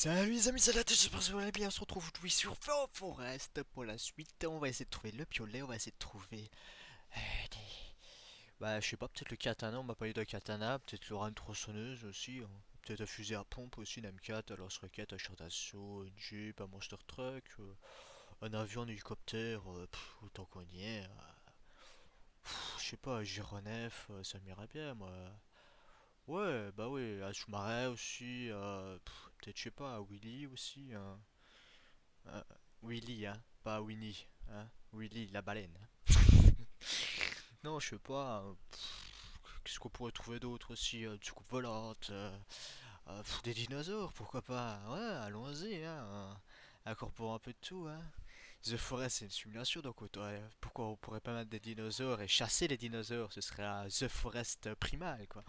Salut les amis, c'est la tête, j'espère que vous allez bien. On se retrouve aujourd'hui sur The Forest pour la suite. On va essayer de trouver le piolet, on va essayer de trouver bah je sais pas, peut-être le katana, on m'a parlé de katana, peut-être le rame tronçonneuse aussi, hein. Peut-être un fusil à pompe aussi, une M4, un lance-roquette, un char d'assaut, une jeep, un monster truck, un avion, un hélicoptère, autant qu'on y est, je sais pas, un gironef, ça m'irait bien moi. Ouais, bah oui, un sous-marin aussi, peut-être, je sais pas, Willy aussi, hein. Willy, hein, pas Winnie, hein, Willy, la baleine. Non, je sais pas, qu'est-ce qu'on pourrait trouver d'autre aussi, une soucoupe volante, des dinosaures, pourquoi pas, ouais, allons-y, hein, encore pour un peu de tout, hein. The Forest, c'est une simulation, donc pourquoi on pourrait pas mettre des dinosaures et chasser les dinosaures? Ce serait un The Forest primal, quoi.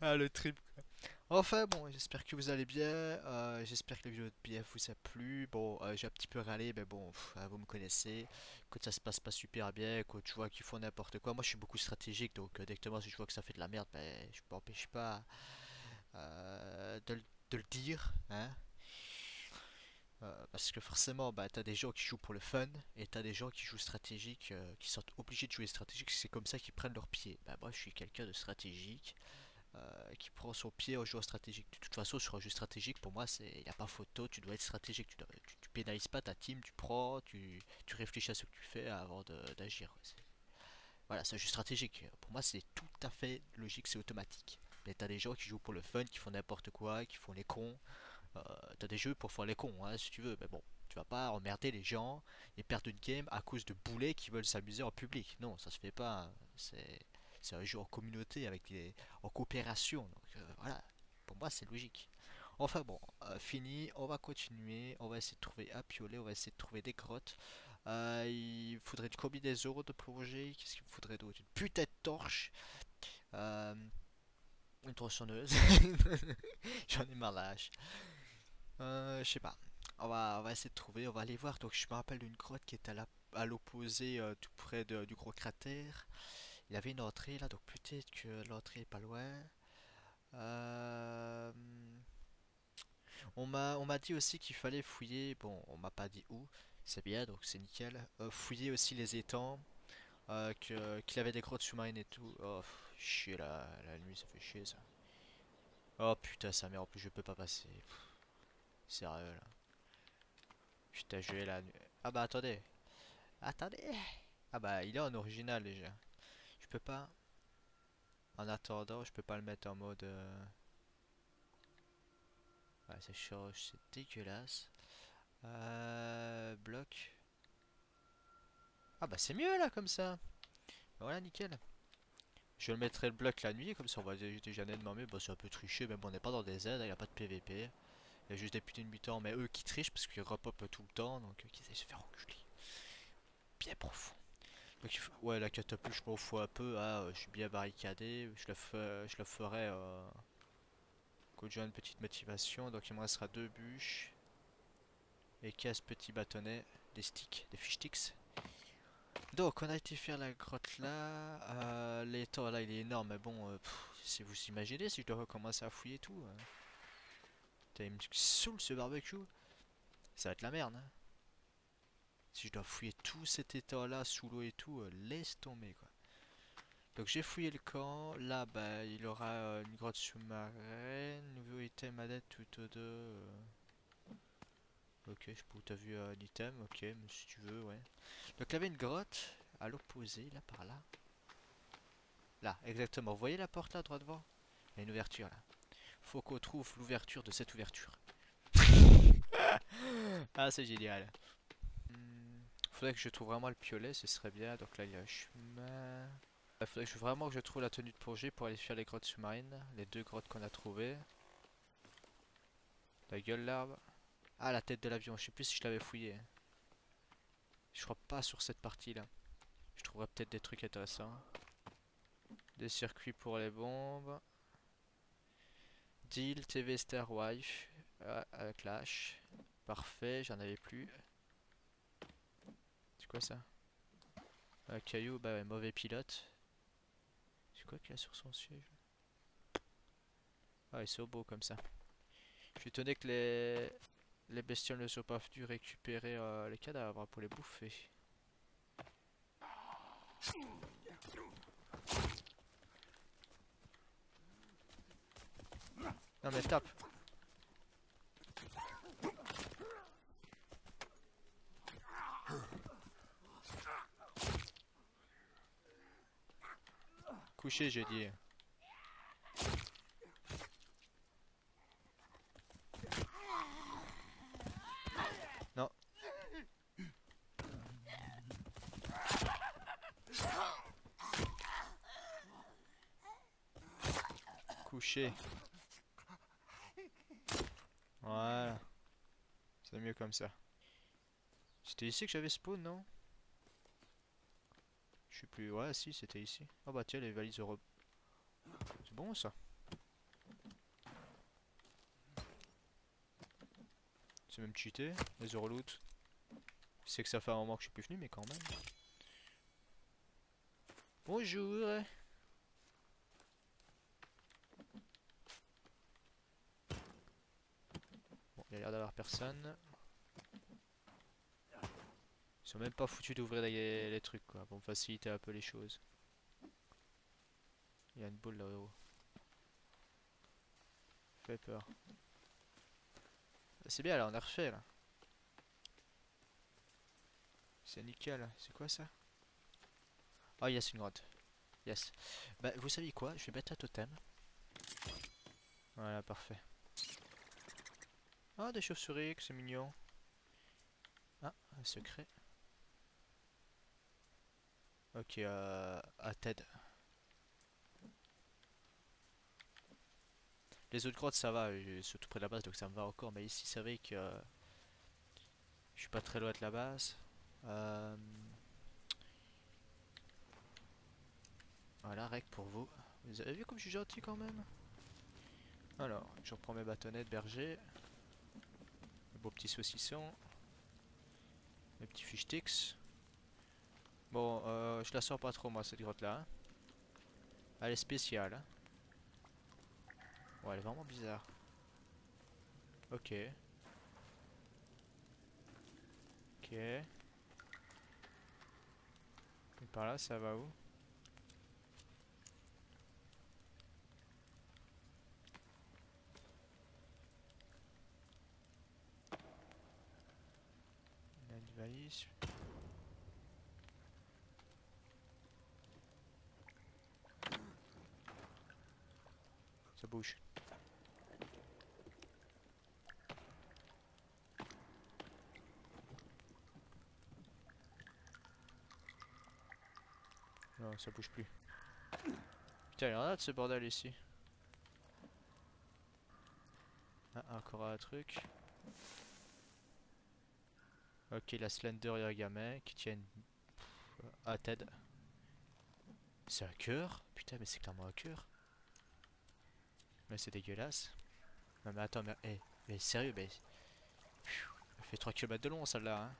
Ah, le trip, quoi. Enfin, bon, j'espère que vous allez bien, j'espère que la vidéo de PF vous a plu. Bon, j'ai un petit peu râlé, mais bon, vous me connaissez, quand ça se passe pas super bien, quand je vois qu'ils font n'importe quoi, moi je suis beaucoup stratégique, donc directement si je vois que ça fait de la merde, ben, je m'empêche pas de le dire, hein. Parce que forcément, bah, t'as des gens qui jouent pour le fun et t'as des gens qui jouent stratégique, qui sont obligés de jouer stratégique, c'est comme ça qu'ils prennent leur pied. Bah, moi je suis quelqu'un de stratégique qui prend son pied en jouant stratégique. De toute façon, sur un jeu stratégique, pour moi, il n'y a pas photo, tu dois être stratégique, tu pénalises pas ta team, tu prends, tu réfléchis à ce que tu fais avant d'agir. Voilà, c'est un jeu stratégique. Pour moi, c'est tout à fait logique, c'est automatique. Mais t'as des gens qui jouent pour le fun, qui font n'importe quoi, qui font les cons. T'as des jeux pour faire les cons, hein, si tu veux, mais bon, tu vas pas emmerder les gens et perdre une game à cause de boulets qui veulent s'amuser en public. Non, ça se fait pas, hein. C'est un jeu en communauté, avec en coopération, donc voilà, pour moi c'est logique. Enfin bon, fini, on va continuer, on va essayer de trouver un piolet, on va essayer de trouver des grottes. Il faudrait une combinaison de plongée, qu'est-ce qu'il me faudrait d'autre? Une putain de torche, une tronçonneuse, j'en ai marre lâche. Je sais pas, on va essayer de trouver, on va aller voir. Donc je me rappelle d'une grotte qui est à l'opposé, tout près du gros cratère. Il y avait une entrée là, donc peut-être que l'entrée est pas loin. On m'a dit aussi qu'il fallait fouiller, bon on m'a pas dit où, c'est bien donc c'est nickel. Fouiller aussi les étangs, qu'il avait des grottes sous-marines et tout. Oh chier là, la nuit ça fait chier ça. Oh putain sa mère, en plus je peux pas passer. Sérieux là. Putain je vais la nuit. Ah bah attendez. Attendez. Ah bah il est en original déjà. Je peux pas. En attendant je peux pas le mettre en mode. Ouais ça change, c'est dégueulasse. Bloc. Ah bah c'est mieux là comme ça. Voilà nickel. Je le mettrai le bloc la nuit comme ça on va déjà nettement mieux. Bon c'est un peu triché mais bon on n'est pas dans des aides, il n'y a pas de PVP. Il y a juste des putains de mutants, mais eux qui trichent parce qu'ils repopent tout le temps, donc ils essayent de se faire enculer. Bien profond. Donc, ouais, la catapulte, je m'en fous un peu. Ah, je suis bien barricadé. Je le ferai. Quand j'ai une petite motivation. Donc, il me restera 2 bûches. Et 15 petits bâtonnets. Des sticks, des fish sticks. Donc, on a été faire la grotte là. L'étang là, il est énorme. Mais bon, si vous imaginez, si je dois recommencer à fouiller tout. Il me saoule ce barbecue. Ça va être la merde. Hein. Si je dois fouiller tout cet état là sous l'eau et tout, laisse tomber quoi. Donc j'ai fouillé le camp. Là bah il aura une grotte sous-marine. Nouveau item à date tout aux deux. Ok, je sais pas où t'as vu un item. Ok, mais si tu veux, ouais. Donc il y avait une grotte à l'opposé, là par là. Là, exactement. Vous voyez la porte là, droit devant? Il y a une ouverture là. Faut qu'on trouve l'ouverture de cette ouverture. Ah c'est génial. Faudrait que je trouve vraiment le piolet, ce serait bien. Donc là il y a un chemin. Faudrait que je trouve la tenue de plongée pour aller faire les grottes sous-marines. Les 2 grottes qu'on a trouvées. La gueule l'arbre. Ah la tête de l'avion, je sais plus si je l'avais fouillé. Je crois pas sur cette partie là. Je trouverais peut-être des trucs intéressants. Des circuits pour les bombes. Deal, TV Star Wife, Clash, parfait, j'en avais plus. C'est quoi ça? Un caillou, bah ouais, mauvais pilote. C'est quoi qu'il a sur son siège? Ah, il est beau comme ça. Puis étonné que les bestioles ne soient pas venues récupérer les cadavres pour les bouffer. Non mais tape. Couché, j'ai dit. Non. Couché. Voilà. C'est mieux comme ça. C'était ici que j'avais spawn, non? Je sais plus. Ouais, si, c'était ici. Ah bah tiens, les valises Europe. C'est bon ça. C'est même cheaté, les Euroloot. Je sais que ça fait un moment que je suis plus venu, mais quand même. Bonjour. Bon, il a l'air d'avoir personne. Ils sont même pas foutus d'ouvrir les trucs quoi, pour me faciliter un peu les choses. Il y a une boule là-haut. Fait peur. C'est bien là, on a refait là. C'est nickel, c'est quoi ça? Oh yes, une grotte. Yes. Bah vous savez quoi, je vais mettre un totem. Voilà, parfait. Oh des chauves-souris, c'est mignon. Ah, un secret. Ok, à Ted. Les autres grottes ça va, c'est tout près de la base donc ça me va encore, mais ici c'est vrai que je suis pas très loin de la base. Voilà, règle pour vous. Vous avez vu comme je suis gentil quand même. Alors, je reprends mes bâtonnets de berger. Le beau petit saucisson. Mes petits fichtix. Bon, je la sors pas trop moi cette grotte là. Hein. Elle est spéciale. Hein. Ouais, elle est vraiment bizarre. Ok. Ok. Et par là, ça va où? La valise. Ça bouge. Non, ça bouge plus. Putain, il y en a de ce bordel ici. Ah, encore un truc. Ok, la Slender Yagame qui tient à Ted. C'est un cœur. Putain, mais c'est clairement un cœur. Mais c'est dégueulasse. Non, mais attends, mais, hey, mais sérieux, mais. Elle fait 3 km de long celle-là. Hein.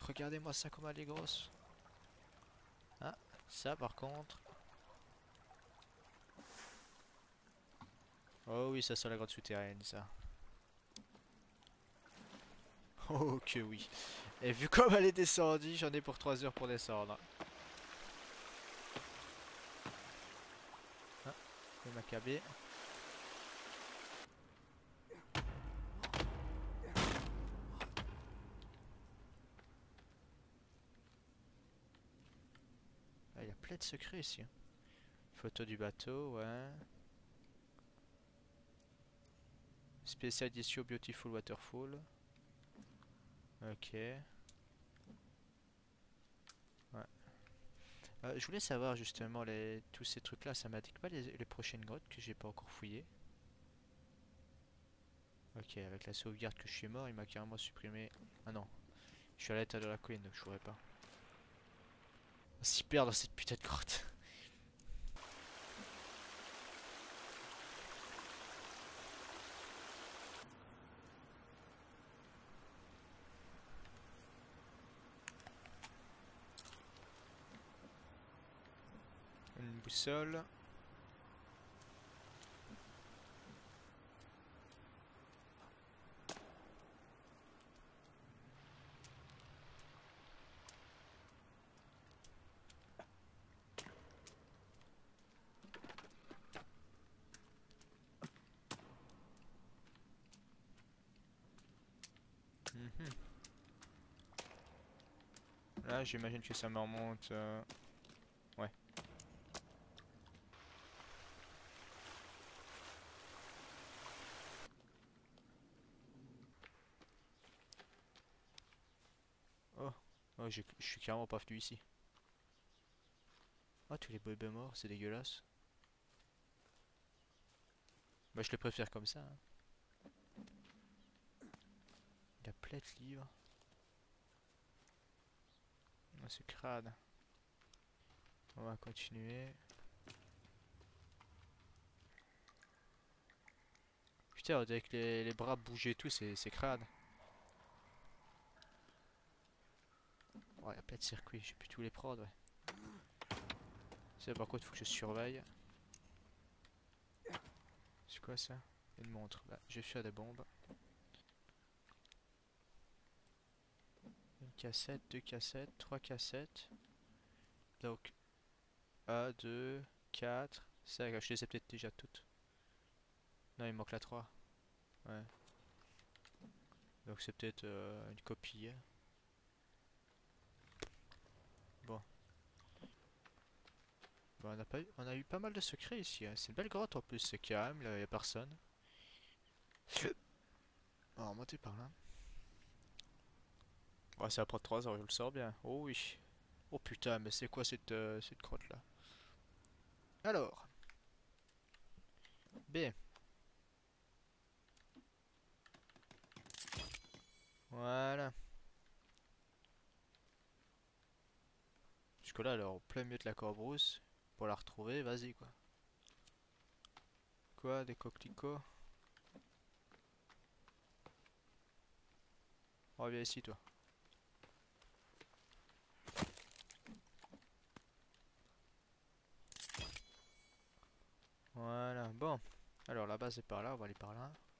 Regardez-moi ça, comme elle est grosse. Ah. Ça par contre. Oh oui, ça sent la grotte souterraine ça. Oh que oui. Et vu comme elle est descendue, j'en ai pour 3 heures pour descendre. Ah, il m'a cabé. De secret ici. Hein. Photo du bateau, ouais. Spécial ici au Beautiful Waterfall. Ok. Ouais. Je voulais savoir justement tous ces trucs là, ça m'indique pas les prochaines grottes que j'ai pas encore fouillées. Ok, avec la sauvegarde que je suis mort, il m'a carrément supprimé. Ah non, je suis à l'état de la colline donc je pourrais pas. On s'y perd dans cette putain de grotte. Une boussole. Là, j'imagine que ça me remonte. Ouais. Oh, oh je suis carrément pas venu ici. Oh, tous les bébés morts, c'est dégueulasse. Bah, je les préfère comme ça. Hein. La plate libre. Oh, c'est crade. On va continuer. Putain, avec les bras bougés et tout, c'est crade. Ouais, oh, la plate circuit, j'ai pu tous les prendre, ouais. Ça, par contre, faut que je surveille. C'est quoi ça? Une montre. Bah, je vais faire des bombes. Une cassette, deux cassettes, trois cassettes. Donc, 1, 2, 4, 5. Je les ai peut-être déjà toutes. Non, il manque la 3. Ouais. Donc, c'est peut-être une copie. Bon. Bon, on a eu pas mal de secrets ici. Hein. C'est une belle grotte en plus, c'est calme, là, il n'y a personne. On va remonter par là. Ouais, ça va prendre 3 heures, je le sors bien. Oh oui. Oh putain, mais c'est quoi cette grotte là? Alors. B. Voilà. Jusque là, alors, au plein milieu de la corbrousse. Pour la retrouver, vas-y quoi. Quoi, des coquelicots? Reviens ici, toi. Voilà, bon. Alors la base est par là, on va aller par là.